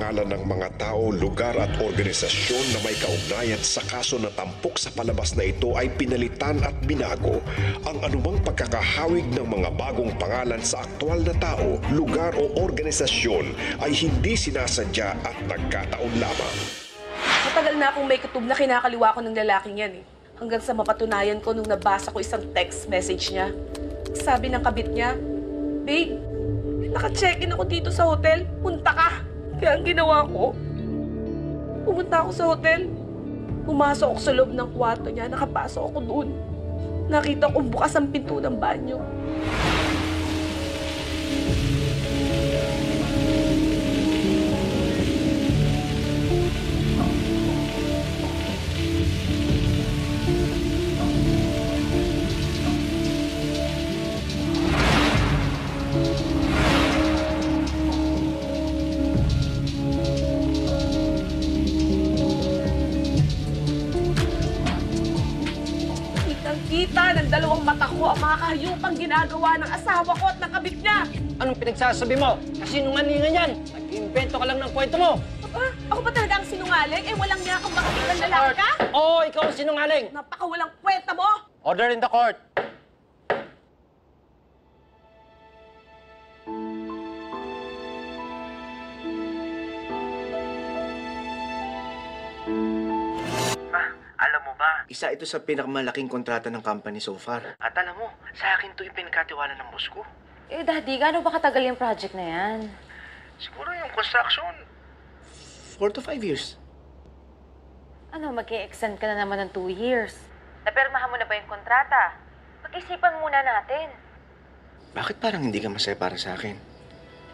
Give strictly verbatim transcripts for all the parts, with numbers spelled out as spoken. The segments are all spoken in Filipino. pangalan ng mga tao, lugar at organisasyon na may kaugnayan sa kaso na tampok sa palabas na ito ay pinalitan at binago. Ang anumang pagkakahawig ng mga bagong pangalan sa aktual na tao, lugar o organisasyon ay hindi sinasadya at nagkataon lamang. Matagal na akong may kutub na kinakaliwa ko ng lalaking yan eh. Hanggang sa mapatunayan ko nung nabasa ko isang text message niya. Sabi ng kabit niya, "Babe, naka-check-in ako dito sa hotel. Punta ka." Kaya ang ginawa ko, pumunta ako sa hotel. Pumasok ako sa loob ng kwarto niya. Nakapasok ako doon. Nakita ko bukas ang pinto ng banyo. Ng dalawang mata ko ang mga kahayupang ginagawa ng asawa ko at nakabit niya. Anong pinagsasabi mo? Kasinungalingan yan. Nag-iimpento ka lang ng kwento mo. Ah, ako ba talaga ang sinungaling? Eh, walang niya akong makabit ng lalaki ka? Oo, oh, ikaw ang sinungaling. Napakawalang kwenta mo. Order in the court. Isa ito sa pinakamalaking kontrata ng company so far. At alam mo, sa akin ito yung pinagkatiwala ng boss ko. Eh, Daddy, gaano ba katagal yung project na yan? Siguro yung construction, four to five years. Ano, mag-i-extend ka na naman ng two years. Napirmahan mo na ba yung kontrata? Pag-isipan muna natin. Bakit parang hindi ka masaya para sa akin?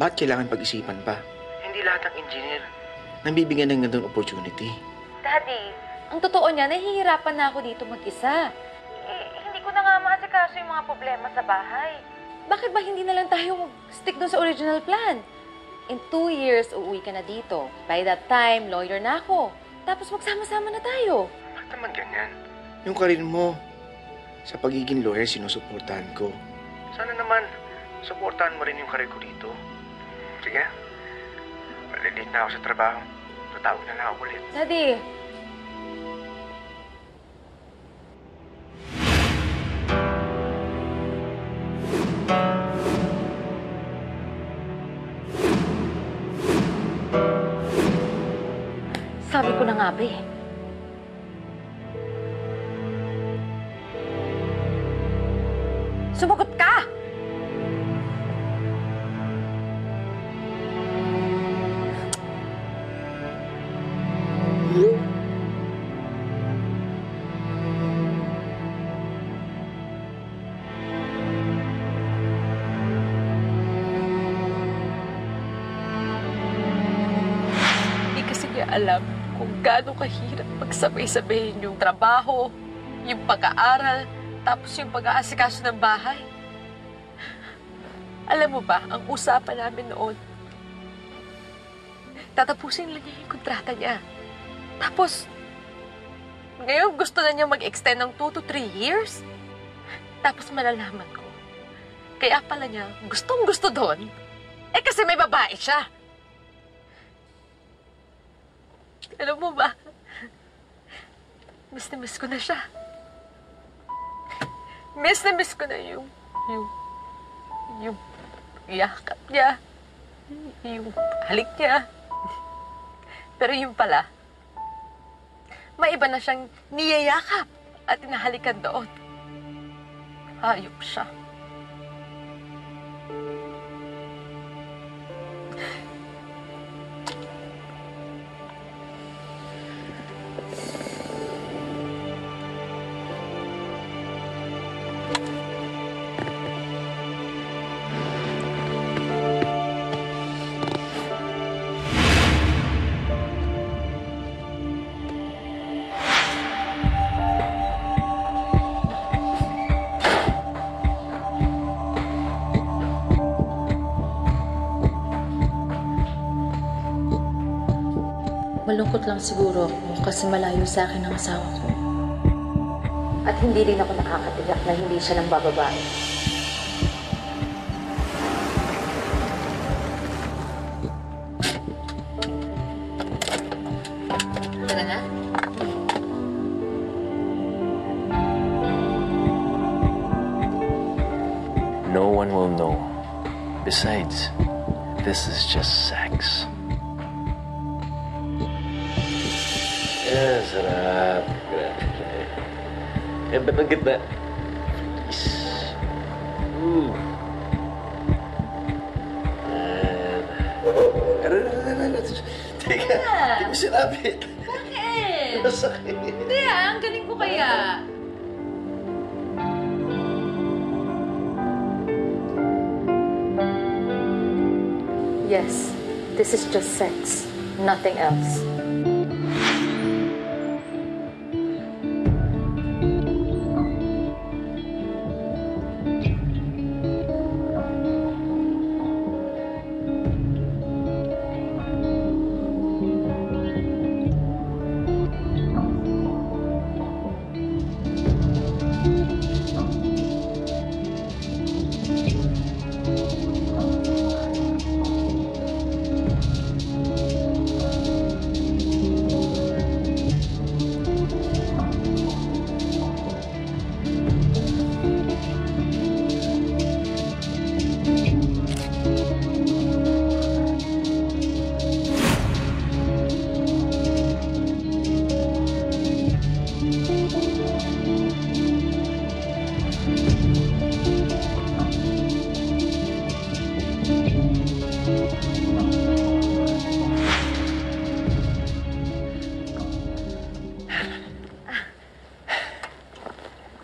Bakit kailangan pag-isipan pa? Hindi lahat ng engineer nabibigyan ng ganun opportunity. Daddy, ang totoo niya, nahihirapan na ako dito mag-isa. Eh, hindi ko na nga maasikaso yung mga problema sa bahay. Bakit ba hindi na lang tayo mag-stick doon sa original plan? In two years, uuwi ka na dito. By that time, lawyer na ako. Tapos magsama-sama na tayo. Bakit naman ganyan? Yung karir mo, sa pagiging lawyer, sinusuportahan ko. Sana naman, suportahan mo rin yung karir ko dito. Sige, malilate na ako sa trabaho. Tatawag na lang ako ulit. Daddy! Sabi ko na nga ba eh. Sumagot ka! Hindi kasi niya alam kung gaano kahirap pagsabay-sabayin yung trabaho, yung pag-aaral, tapos yung pag-aasikaso ng bahay. Alam mo ba, ang usapan namin noon, tatapusin lang niya yung kontrata niya. Tapos, ngayon gusto na niya mag-extend ng two to three years. Tapos malalaman ko, kaya pala niya gustong-gusto doon, eh kasi may babae siya. Alam mo ba, miss na miss ko na siya. Miss na miss ko na yung, yung, yung yakap niya, yung halik niya. Pero yung pala, may iba na siyang niyayakap at inahalikan doon. Hayop siya. Malungkot lang siguro ako kasi malayo sa akin ang asawa ko. At hindi rin ako nakakatiyak na hindi siya ng bababae. No one will know. Besides, this is just sex. Eh, sarap. Grabe. Eh, bakit ba? Please. Ooh. Teka, hindi mo sinabi. Bakit? Masakit. Hindi ah, ang galing mo kaya. Yes, this is just sex, nothing else.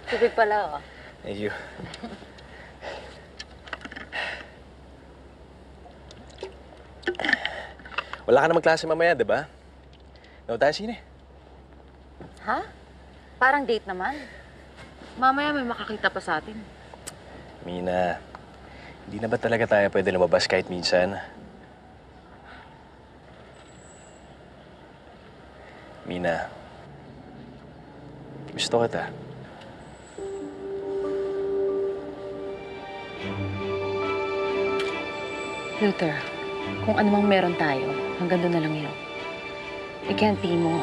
Tubig pala, oh. Thank you. Wala ka namang klase mamaya, di ba? Daw tayo sine. Ha? Parang date naman. Mamaya may makakita pa sa atin. Mina, hindi na ba talaga tayo pwede lumabas kahit minsan? Mina, gusto kita. Luther, kung anumang meron tayo, hanggang doon na lang yun. Ikanti mo.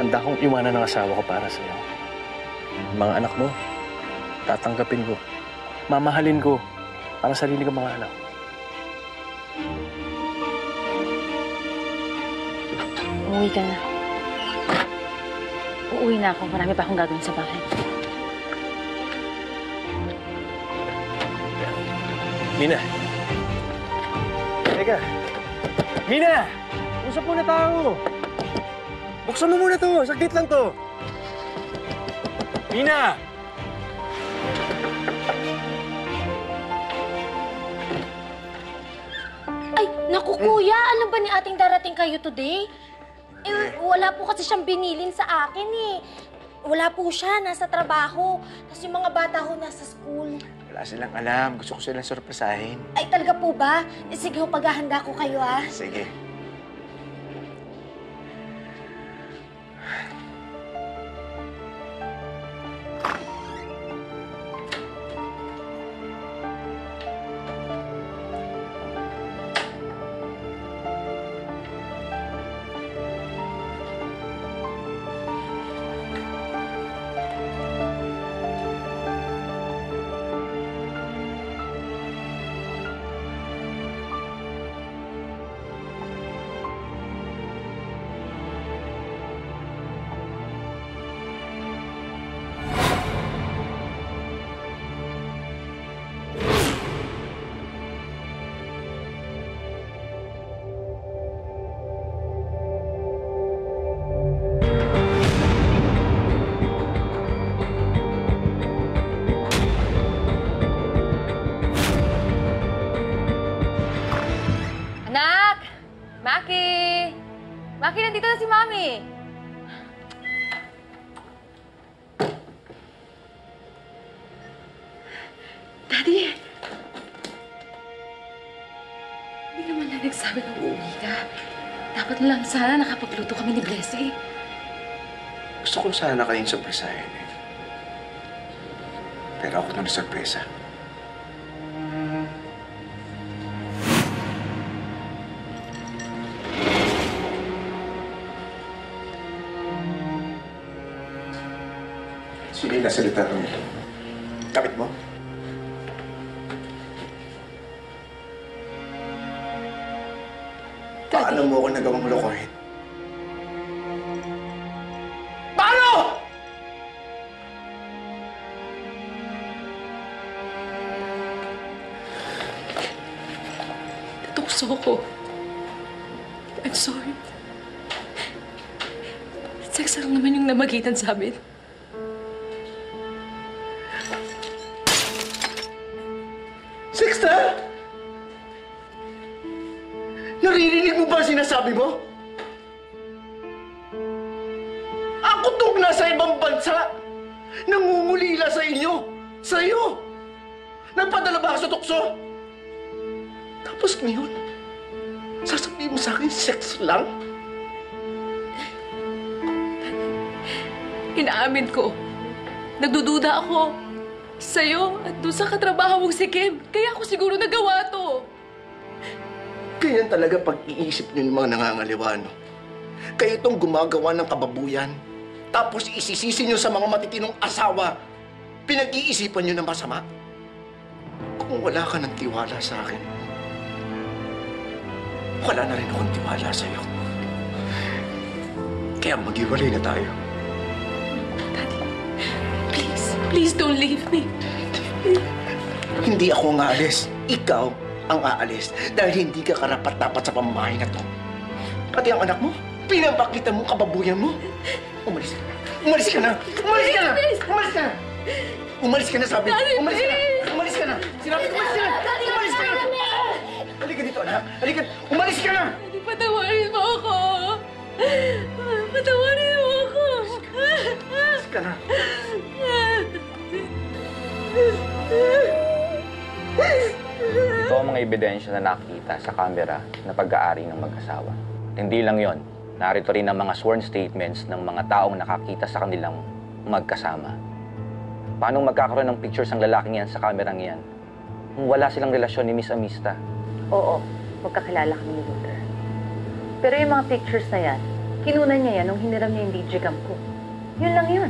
Handa kong iwanan ng asawa ko para sa'yo. Mga anak mo, tatanggapin ko. Mamahalin ko para sarili ko mga anak. Uuwi ka na. Uuwi na ako. Marami pa akong gagawin sa bahay. Mina! Teka! Mina! Usap muna tayo! Buksan mo muna to! Saglit lang to! Mina! Ay! Naku, kuya! Ano ba ni ating darating kayo today? Eh, wala po kasi siyang binilin sa akin eh. Wala po siya. Nasa trabaho. Tapos yung mga bata ho nasa school. Wala silang alam. Gusto ko silang sorpresahin. Ay, talaga po ba? E, sige ho, paghahanda ko kayo, ah. Sige. Maki, nandito na si Mami. Daddy! Hindi naman na nagsabi ng uuwi ka. Dapat na lang sana nakapagluto kami ni Blessy. Gusto ko sana kayong surpresahin eh. Pero ako na nasurpresa. Sige, nasalita kami. Kapit mo? Daddy. Paano mo ako nagawang lokohin? Paano? Natukso ko. I'm sorry. Sex lang naman yung namagitan sa amin. Sexta? Naririnig mo ba ang sinasabi mo? Ang kutog na sa ibang bansa, nangungulila sa inyo, sa iyo. Nagpadala ba sa tukso? Tapos ngayon, sasabihin mo sa akin, sex lang? Inaamin ko, nagdududa ako. Sa'yo at doon sa katrabaho mong si Kim. Kaya ako siguro nagawa to. Kaya talaga pag-iisip niyo ng mga nangangaliwa, no? Kayo itong gumagawa ng kababuyan. Tapos isisisi niyo sa mga matitinong asawa. Pinag-iisipan niyo ng masama. Kung wala ka ng tiwala sa akin, wala na rin akong tiwala sa'yo. Kaya maghiwalay na tayo. Please don't leave me. Hindi ako ang aalis. Ikaw ang aalis. Dahil hindi ka karapat-dapat sa pamamahay na to. Pati ang anak mo, pinapakita mo kababuyan mo. Umalis ka na. Umalis ka na. Umalis ka na. Umalis ka na. Umalis ka na, sabi. Umalis ka na. Umalis ka na. Sinabi ko, umalis ka na. Umalis ka na. Halika dito, anak. Halika. Umalis ka na. Patawarin mo ako. Patawarin mo ako. Umalis ka na. Ito ang mga ebidensya na nakita sa kamera na pag-aari ng mag-asawa. At hindi lang yon, narito rin ang mga sworn statements ng mga taong nakakita sa kanilang magkasama. Paano magkakaroon ng pictures ang lalaking yan sa kamerang yan kung wala silang relasyon ni Miss Amista? Oo, magkakilala kami ni Luther. Pero yung mga pictures na yan, kinunan niya yan nung hiniram niya yung D J cam ko. Yun lang yun.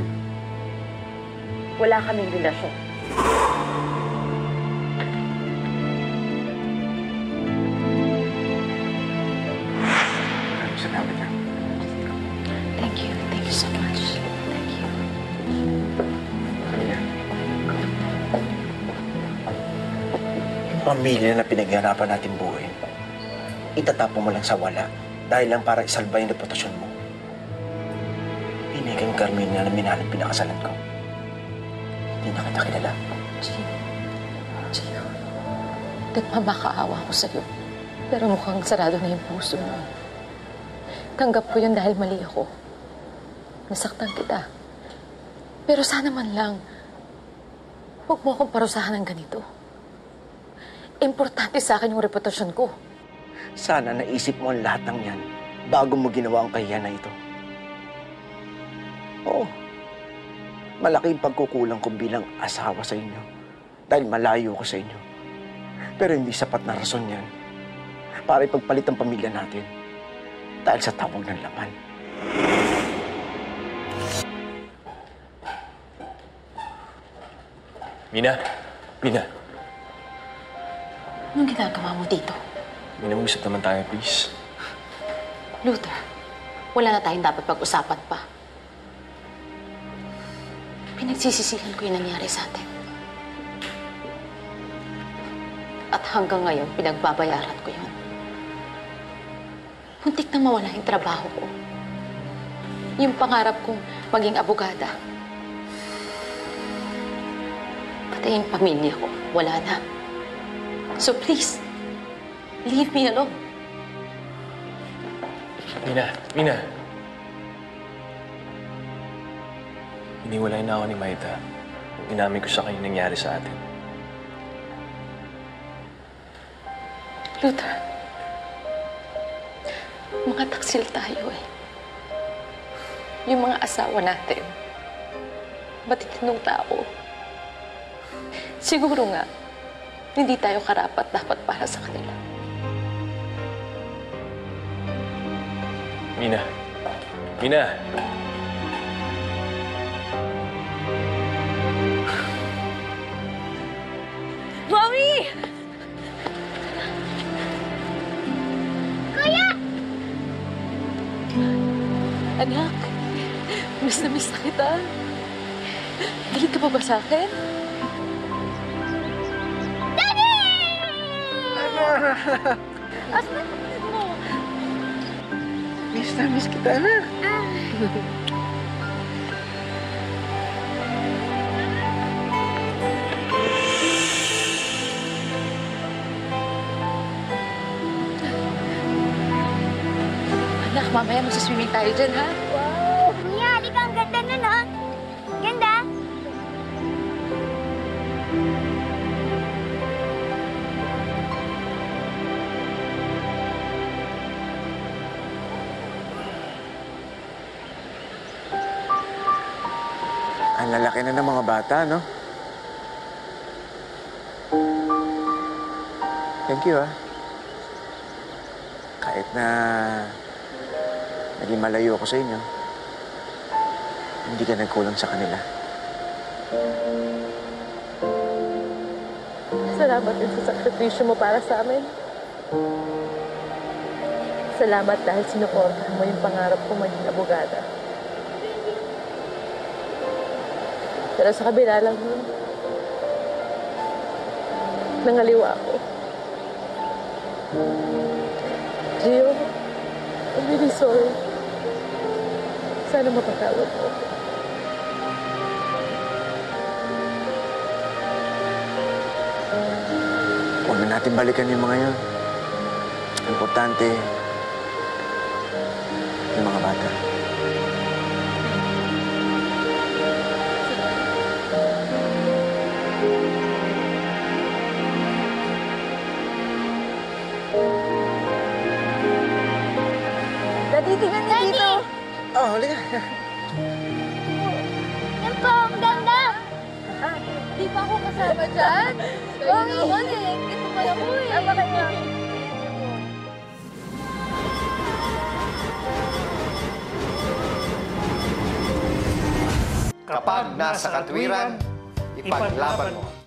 Wala kaming relasyon. Thank you. Thank you so much. Thank you. Yung pamilya na pinaghihanapan natin buuin, itatapo mo lang sa wala dahil lang para isalba yung reputasyon mo. Pinay kang Carmina na minalang pinakasalan ko. Hindi na kita kilala. Gio, Gio, nagmamakaawa ko sa'yo. Pero mukhang sarado na yung puso mo. Tanggap ko yun dahil mali ako. Nasaktan kita. Pero sana man lang, huwag mo akong parusahan ng ganito. Importante sa akin yung reputasyon ko. Sana naisip mo ang lahat ng yan bago mo ginawa ang kahiyan na ito. Oo. Malaking pagkukulang ko bilang asawa sa inyo dahil malayo ko sa inyo. Pero hindi sapat na rason yan para ipagpalit ang pamilya natin dahil sa tawag ng laman. Mina! Mina! Anong ginagawa mo dito? Mina, mag-usap naman tayo, please. Luther, wala na tayong dapat pag-usapan pa. Pinagsisisihan ko yung nangyari sa atin. At hanggang ngayon, pinagbabayaran ko yun. Muntik na mawala yung trabaho ko. Yung pangarap kong maging abogada. Pati yung pamilya ko, wala na. So please, leave me alone. Mina, Mina. Iniwalay na ako ni Maida. Inamin ko sa kanya nangyari sa atin. Luther, mga taksil tayo eh. Yung mga asawa natin, matitinong tao. Siguro nga, hindi tayo karapat dapat para sa kanila. Mina! Mina! Anak, miss na miss na kita. Galit ka pa ba sa akin? Daddy! Ano? As na kapatid mo. Miss na miss kita, anak. Ah. Anak, mamaya magsaswimming tayo dyan, ha? Wow! Mia, halika, ang ganda nun, oh! Ganda! Ang lalaki na ng mga bata, no? Thank you, ah. Kahit na naging malayo ako sa inyo, hindi ka nagkulang sa kanila. Salamat din sa sakripisyo mo para sa amin. Salamat dahil sinuporta mo yung pangarap ko maging abogada. Pero sa kabila lang nun, nangaliwa ako. Gio, I'm really sorry. Sana mapatawad mo. Huwag na natin balikan yung mga yun. Importante, yung mga bata. Daddy, tingnan niyo dito! Oh, halika. Yan po, ang ganda. Di pa ako kasama dyan. Oo, oo, eh. Ito pala ko eh. Ang bakit nga. Kapag nasa katwiran, ipaglaban mo.